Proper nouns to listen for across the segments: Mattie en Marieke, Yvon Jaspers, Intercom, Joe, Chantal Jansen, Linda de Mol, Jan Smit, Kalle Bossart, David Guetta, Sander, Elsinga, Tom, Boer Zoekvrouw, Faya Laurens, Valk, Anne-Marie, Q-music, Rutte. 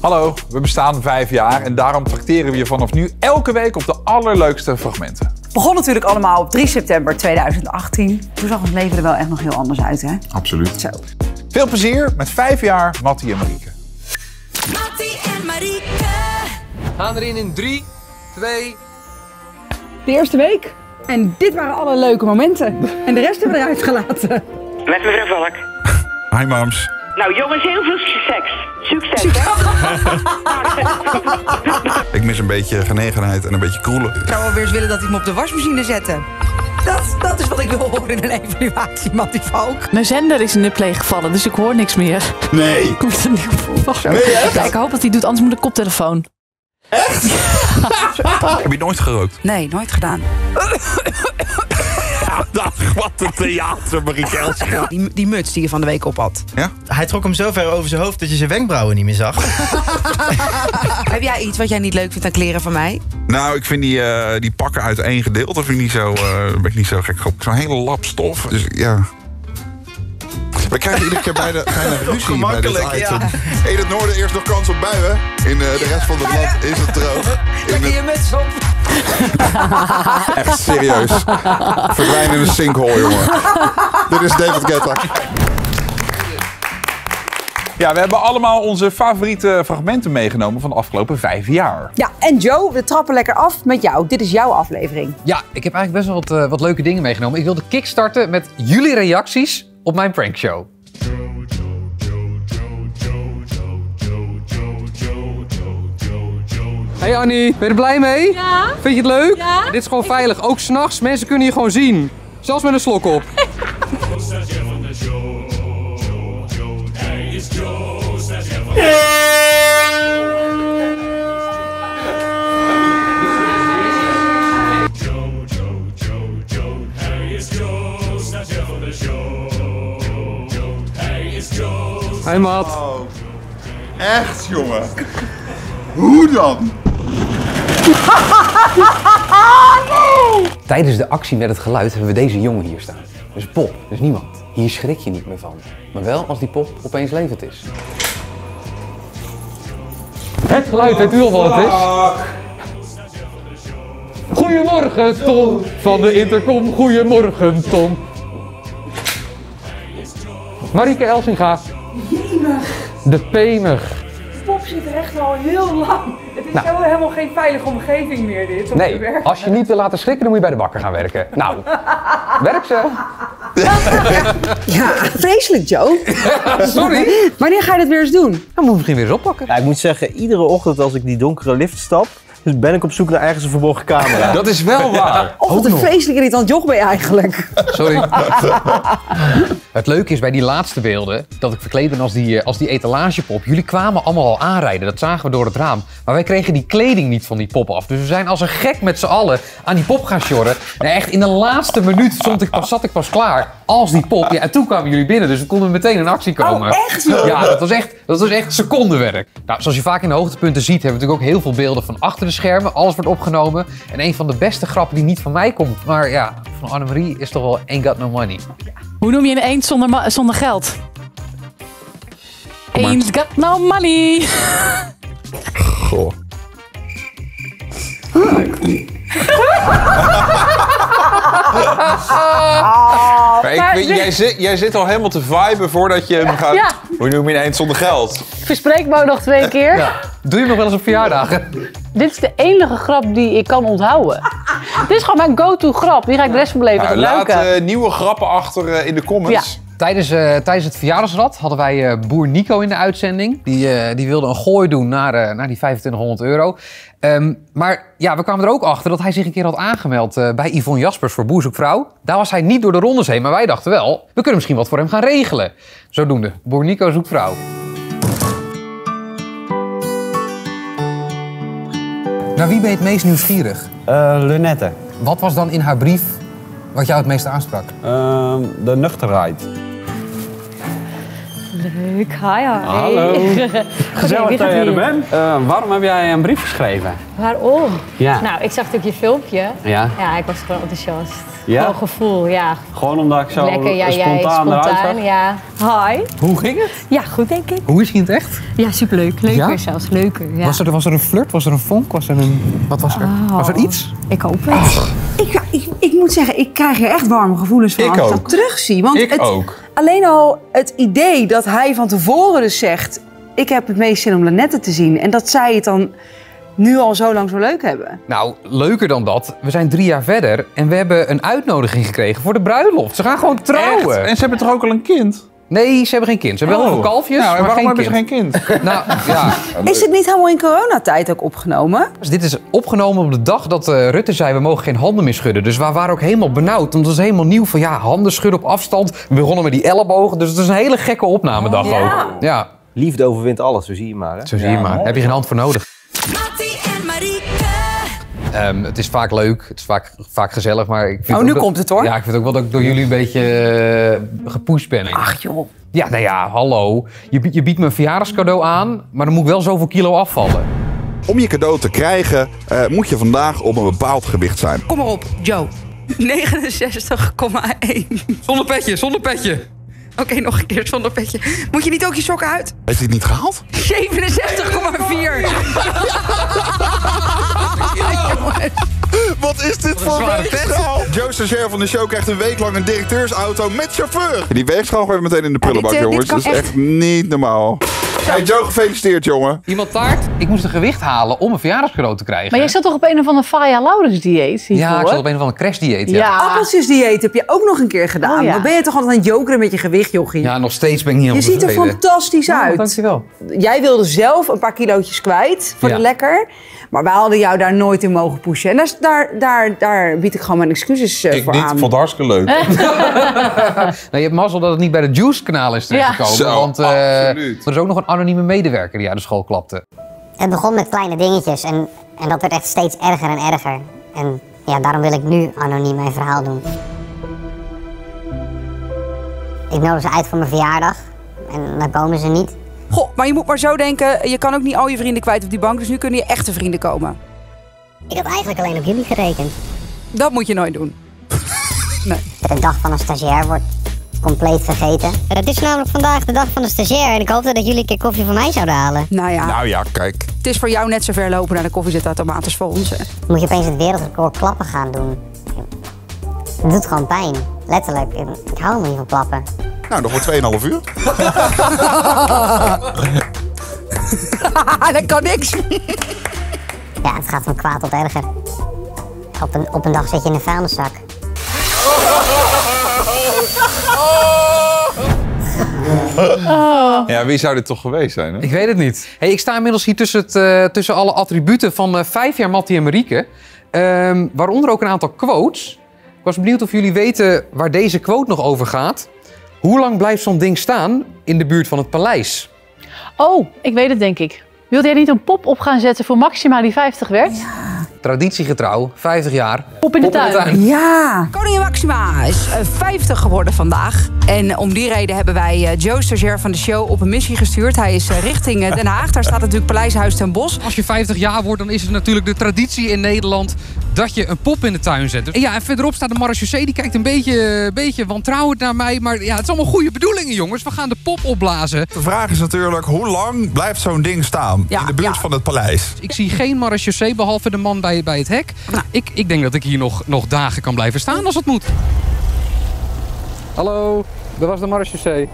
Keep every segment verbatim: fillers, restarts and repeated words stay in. Hallo, we bestaan vijf jaar en daarom tracteren we je vanaf nu elke week op de allerleukste fragmenten. Het begon natuurlijk allemaal op drie september tweeduizend achttien. Toen zag ons leven er wel echt nog heel anders uit, hè? Absoluut. Zo. Veel plezier met vijf jaar Mattie en Marieke. Mattie en Marieke. Gaan erin in drie, twee... De eerste week. En dit waren alle leuke momenten. En de rest hebben we eruit gelaten. Met mevrouw Valk. Hi, mams. Nou, jongens, heel veel seks. Succes, Succes. Hè? Ik mis een beetje genegenheid en een beetje kroelen. Ik zou wel weer eens willen dat hij me op de wasmachine zette. Dat, dat is wat ik wil horen in een evaluatie, Mattie Valk. Mijn zender is in de pleeg gevallen, dus ik hoor niks meer. Nee. Ik moet er niet op wachten. Nee, echt? Ja, ik hoop dat hij doet, anders moet ik koptelefoon. Echt? Ja. Heb je nooit gerookt? Nee, nooit gedaan. Dat, wat een theater, Marieke Elsinga. Die, die muts die je van de week op had. Ja? Hij trok hem zo ver over zijn hoofd dat je zijn wenkbrauwen niet meer zag. Heb jij iets wat jij niet leuk vindt aan kleren van mij? Nou, ik vind die, uh, die pakken uit één gedeelte vind ik niet zo, uh, ben ik niet zo gek op. Zo'n hele lap stof. Dus ja... We krijgen iedere keer bijna ruzie bij dit item. Ja. In het noorden eerst nog kans op buien. In uh, de rest van het land is het droog. Lekker het... je muts op. Echt serieus. Verdwijnen in een sinkhole, jongen. Dit is David Guetta. Ja, we hebben allemaal onze favoriete fragmenten meegenomen van de afgelopen vijf jaar. Ja, en Joe, we trappen lekker af met jou. Dit is jouw aflevering. Ja, ik heb eigenlijk best wel wat, uh, wat leuke dingen meegenomen. Ik wilde kickstarten met jullie reacties op mijn prankshow. Hey Annie, ben je er blij mee? Ja. Vind je het leuk? Ja. Dit is gewoon veilig, ook s'nachts. Mensen kunnen je gewoon zien. Zelfs met een slok op. Hey maat. Oh, echt jongen. Hoe dan? No! Tijdens de actie met het geluid hebben we deze jongen hier staan. Dus Pop, dus niemand. Hier schrik je niet meer van. Maar wel als die Pop opeens levend is. Het geluid weet u al wat het is. Goedemorgen Tom van de intercom. Goedemorgen Tom. Marieke Elsinga. Jemig. De pemig. Pop zit er echt al heel lang. Het is nou. Helemaal, helemaal geen veilige omgeving meer dit. Om nee, te werken. Als je niet wil laten schrikken, dan moet je bij de bakker gaan werken. Nou, werk ze. Ja, vreselijk Joe. Sorry. Wanneer ga je dat weer eens doen? Dan moet ik misschien weer eens oppakken. Ja, ik moet zeggen, iedere ochtend als ik die donkere lift stap, dus ben ik op zoek naar ergens een verborgen camera. Dat is wel waar. Oh, wat een vreselijk irritant joch ben je eigenlijk. Sorry. Het leuke is bij die laatste beelden dat ik verkleed ben als die, als die etalagepop. Jullie kwamen allemaal al aanrijden, dat zagen we door het raam. Maar wij kregen die kleding niet van die pop af. Dus we zijn als een gek met z'n allen aan die pop gaan sjorren. Nou, echt in de laatste minuut stond ik pas, zat ik pas klaar als die pop. Ja, en toen kwamen jullie binnen, dus we konden meteen in actie komen. Oh, echt? Ja, dat was echt, dat was echt secondenwerk. Nou, zoals je vaak in de hoogtepunten ziet, hebben we natuurlijk ook heel veel beelden van achter de schermen. Alles wordt opgenomen. En een van de beste grappen die niet van mij komt, maar ja, van Anne-Marie is toch wel Ain't Got No Money. Ja. Hoe noem je een eend zonder, zonder geld? Ain't got no money. Goh. Oh, maar ik, maar, jij, nee. zit, jij zit al helemaal te viben voordat je hem gaat... Ja. Hoe noem je een eend zonder geld? Verspreek me nog twee keer. Ja. Doe je hem nog wel eens op verjaardagen? Dit is de enige grap die ik kan onthouden. Dit is gewoon mijn go-to grap. Die ga ik de rest van mijn leven gebruiken. Nou, laat uh, nieuwe grappen achter uh, in de comments. Ja. Tijdens, uh, tijdens het verjaardagsrad hadden wij uh, boer Nico in de uitzending. Die, uh, die wilde een gooi doen naar, uh, naar die vijfentwintighonderd euro. Um, maar ja, we kwamen er ook achter dat hij zich een keer had aangemeld uh, bij Yvon Jaspers voor Boer Zoekvrouw. Daar was hij niet door de rondes heen, maar wij dachten wel, we kunnen misschien wat voor hem gaan regelen. Zodoende, boer Nico zoekt vrouw. Naar wie ben je het meest nieuwsgierig? Uh, Lunette. Wat was dan in haar brief wat jou het meest aansprak? Uh, de nuchterheid. Leuk, hi, hi. Hallo. Gezellig okay, dat je er bent. Uh, waarom heb jij een brief geschreven? Waarom? Ja. Nou, ik zag natuurlijk je filmpje. Ja. Ja, ik was gewoon enthousiast. Ja? Gewoon gevoel, ja. Gewoon omdat ik zo lekker, ja, spontaan, jij, spontaan eruit ja. Hi. Hoe ging het? Ja, goed denk ik. Hoe is het in het echt? Ja, superleuk. Leuker ja? zelfs, leuker. Ja. Was, er, was er een flirt? Was er een vonk? Was er een... Wat was er? Oh. Was er iets? Ik hoop het. Oh. Ik, ik, ik moet zeggen, ik krijg er echt warme gevoelens van ik als ook. ik dat terugzie. Want ik het, ook. Alleen al het idee dat hij van tevoren dus zegt... ik heb het meest zin om Lanette te zien. En dat zij het dan nu al zo lang zo leuk hebben. Nou, leuker dan dat. We zijn drie jaar verder en we hebben een uitnodiging gekregen voor de bruiloft. Ze gaan gewoon trouwen. Echt? En ze hebben toch ook al een kind? Nee, ze hebben geen kind. Ze hebben wel oh. veel kalfjes, nou, en maar waarom geen hebben kind. ze geen kind? Nou, ja. Is het niet helemaal in coronatijd ook opgenomen? Dus dit is opgenomen op de dag dat uh, Rutte zei, we mogen geen handen meer schudden. Dus we waren ook helemaal benauwd, want het was helemaal nieuw van ja, handen schudden op afstand. We begonnen met die ellebogen, dus het is een hele gekke opnamedag oh, ja. ook. Ja. Liefde overwint alles, zo zie je maar. Hè? Zo zie je ja, maar. Daar heb je geen hand voor nodig. Mattie en Marieke. Um, het is vaak leuk, het is vaak, vaak gezellig, maar ik vind... Oh, nu dat, komt het hoor. Ja, ik vind ook wel dat ik door jullie een beetje uh, gepusht ben. Ach joh. Ja, nou ja, hallo. Je, je biedt me een verjaardagscadeau aan, maar dan moet ik wel zoveel kilo afvallen. Om je cadeau te krijgen, uh, moet je vandaag op een bepaald gewicht zijn. Kom maar op, Joe. negenenzestig komma één. Zonder petje, zonder petje. Oké, okay, nog een keer zonder petje. Moet je niet ook je sokken uit? Heeft hij het niet gehaald? zevenenzestig komma vier. Wat is dit voor weegschaal? Joe, stagiair van de show, krijgt een week lang een directeursauto met chauffeur. Die weegschaal gooit meteen in de prullenbak, ja, dit, uh, jongens. Dat is echt niet normaal. Hey Joe, gefeliciteerd, jongen. Iemand taart? Ik moest een gewicht halen om een verjaardagscadeau te krijgen. Maar jij zat toch op een of andere Faya Laurens dieet? Hiervoor? Ja, ik zat op een of andere crash dieet. Ja, ja. Appeltjes dieet heb je ook nog een keer gedaan. Oh, ja. Dan ben je toch altijd aan het jokeren met je gewicht, jochie? Ja, nog steeds ben ik niet aan het Je ziet er fantastisch ja, uit. Dankjewel. Jij wilde zelf een paar kilootjes kwijt voor ja. de lekker. Maar wij hadden jou daar nooit in mogen pushen. En daar, daar, daar, daar bied ik gewoon mijn excuses uh, ik voor niet, aan. Ik niet, vond het hartstikke leuk. Nou, je hebt mazzel dat het niet bij de Juice-kanaal is terechtgekomen. Ja. Want uh, er is ook nog een anonieme medewerker die uit de school klapte. Het begon met kleine dingetjes en, en dat werd echt steeds erger en erger. En ja, daarom wil ik nu anoniem mijn verhaal doen. Ik nodig ze uit voor mijn verjaardag en dan komen ze niet. Goh, maar je moet maar zo denken, je kan ook niet al je vrienden kwijt op die bank, dus nu kunnen je echte vrienden komen. Ik had eigenlijk alleen op jullie gerekend. Dat moet je nooit doen. Nee. De dag van een stagiair wordt compleet vergeten. Het is namelijk vandaag de dag van de stagiair en ik hoopte dat jullie een keer koffie van mij zouden halen. Nou ja. Nou ja, kijk. Het is voor jou net zo ver lopen naar de koffiezetautomaat voor ons. Hè. Moet je opeens het wereldrecord klappen gaan doen. Het doet gewoon pijn, letterlijk. Ik hou helemaal niet van klappen. Nou, nog maar tweeënhalf uur. Dat kan niks. Ja, het gaat van kwaad tot erger. Op een, op een dag zit je in een vuilniszak. Oh. Ja, wie zou dit toch geweest zijn? Hè? Ik weet het niet. Hey, ik sta inmiddels hier tussen, het, uh, tussen alle attributen van uh, vijf jaar Mattie en Marieke. Um, waaronder ook een aantal quotes. Ik was benieuwd of jullie weten waar deze quote nog over gaat. Hoe lang blijft zo'n ding staan in de buurt van het paleis? Oh, ik weet het denk ik. Wilde jij niet een pop op gaan zetten voor Maxima die vijftig werd? Ja. Traditiegetrouw, vijftig jaar. Pop in de, pop tuin. In de tuin. Ja. Koningin Maxima is vijftig geworden vandaag. En om die reden hebben wij Joe, stagiair van de show, op een missie gestuurd. Hij is richting Den Haag. Daar staat natuurlijk Paleis Huis ten Bosch. Als je vijftig jaar wordt, dan is het natuurlijk de traditie in Nederland dat je een pop in de tuin zet. En ja, en verderop staat de marechaussee. Die kijkt een beetje, beetje wantrouwend naar mij. Maar ja, het is allemaal goede bedoelingen, jongens. We gaan de pop opblazen. De vraag is natuurlijk, hoe lang blijft zo'n ding staan ja, in de buurt ja. van het paleis? Ik zie geen marechaussee, behalve de man bij, bij het hek. Nou, ik, ik denk dat ik hier nog, nog dagen kan blijven staan als het moet. Hallo, dat was de marechaussee.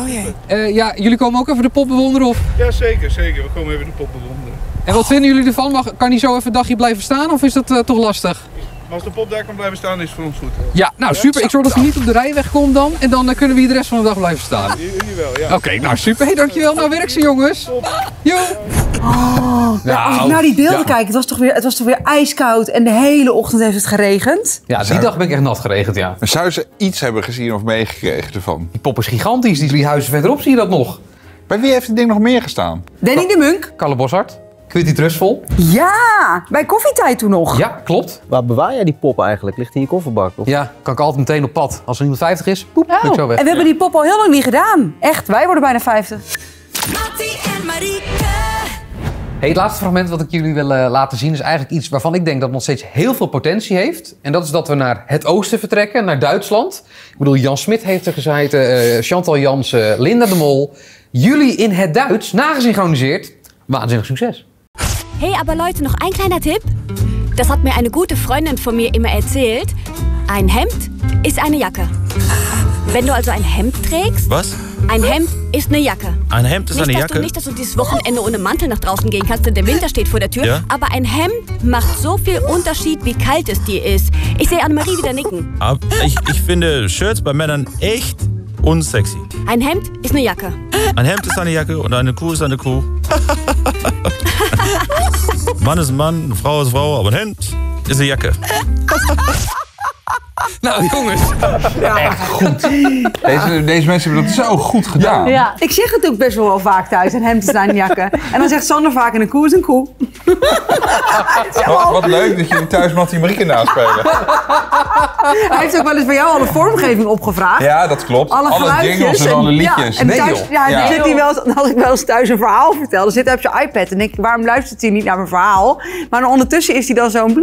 Oh jee. Uh, ja, jullie komen ook even de pop bewonderen, of? Ja, zeker, zeker. We komen even de pop bewonderen. En wat vinden jullie ervan? Mag, kan die zo even een dagje blijven staan of is dat uh, toch lastig? Maar als de pop daar kan blijven staan, is het voor ons goed. Hoor. Ja, nou super. Ik zorg dat hij niet op de rijweg komt dan. En dan uh, kunnen we hier de rest van de dag blijven staan. Jullie wel, ja. Oké, okay, nou super. Hey, dankjewel. Nou werk ze, jongens. Jo. Oh, nou, als ik naar die beelden ja. kijk, het was, toch weer, het was toch weer ijskoud en de hele ochtend heeft het geregend. Ja, die zou... dag ben ik echt nat geregend, ja. Maar zou ze iets hebben gezien of meegekregen ervan? Die pop is gigantisch. Die drie huizen verderop zie je dat nog. Bij wie heeft het ding nog meer gestaan? Danny Ka de Munk. Kalle Bossart. Quitty Trustful. Ja, bij koffietijd toen nog. Ja, klopt. Waar bewaar jij die pop eigenlijk? Ligt die in je kofferbak? Of? Ja, kan ik altijd meteen op pad. Als er iemand vijftig is, poep, oh. ik zo weg. En we hebben die pop al heel lang niet gedaan. Echt, wij worden bijna vijftig. Mattie en Marieke. Hey, het laatste fragment wat ik jullie wil uh, laten zien is eigenlijk iets waarvan ik denk dat het nog steeds heel veel potentie heeft. En dat is dat we naar het oosten vertrekken, naar Duitsland. Ik bedoel, Jan Smit heeft er gezeten, uh, Chantal Jansen, Linda de Mol. Jullie in het Duits, nagesynchroniseerd. Waanzinnig succes. Hey, aber Leute, noch ein kleiner Tipp. Das hat mir eine gute Freundin von mir immer erzählt. Ein Hemd ist eine Jacke. Wenn du also ein Hemd trägst... Was? Ein Hemd ist eine Jacke. Ein Hemd ist nicht, eine Jacke? Du, nicht, dass du dieses Wochenende ohne Mantel nach draußen gehen kannst, denn der Winter steht vor der Tür. Ja? Aber ein Hemd macht so viel Unterschied, wie kalt es dir ist. Ich sehe Anne-Marie wieder nicken. Aber ich, ich finde Shirts bei Männern echt unsexy. Ein Hemd ist eine Jacke. Ein Hemd ist eine Jacke und eine Kuh ist eine Kuh. Mann ist ein Mann, eine Frau ist eine Frau, aber ein Hemd ist eine Jacke. Nou, jongens. Ja. Echt goed. Deze, deze mensen hebben dat zo goed gedaan. Ja, ja. Ik zeg het ook best wel, wel vaak thuis. En hemden zijn jakken. En dan zegt Sander vaak en een koe is een koe. Wat, wat leuk dat jullie thuis Mattie en Marieke naspelen. Hij heeft ook wel eens bij jou alle vormgeving opgevraagd. Ja, dat klopt. Alle, alle jingles en alle liedjes. Ja, en thuis, ja, ja. Zit hij wel, dan had ik wel eens thuis een verhaal verteld. Dan zit hij op zijn iPad en denk ik, waarom luistert hij niet naar mijn verhaal? Maar dan ondertussen is hij dan zo'n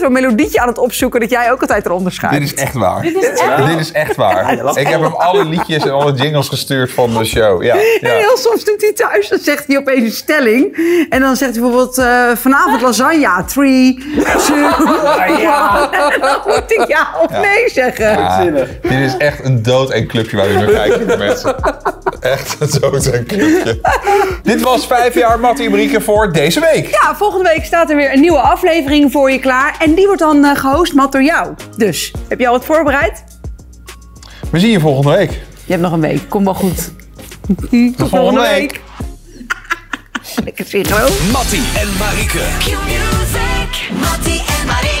zo'n melodietje aan het opzoeken dat jij ook altijd eronder schuift. Dit is echt waar. Dit is echt, Dit is echt waar. Ja, ik heb hem alle liedjes en alle jingles gestuurd van de show. Ja, ja. En heel soms doet hij thuis, dan zegt hij opeens een stelling. En dan zegt hij bijvoorbeeld, uh, vanavond lasagne, drie, twee, ja, ja. En dan moet ik ja of ja. nee zeggen. Ja, dit is echt een dood en clubje waar u naar kijkt, mensen. Echt een dood en clubje. Dit was vijf jaar Mattie en Marieke voor deze week. Ja, volgende week staat er weer een nieuwe aflevering voor je klaar. En die wordt dan uh, gehost, Matt, door jou. Dus. Heb je al wat voorbereid? We zien je volgende week. Je hebt nog een week. Kom wel goed. Tot, Tot volgende week. week. Lekker zitten hoor. Mattie en Marieke. Q-music. Mattie en Marieke.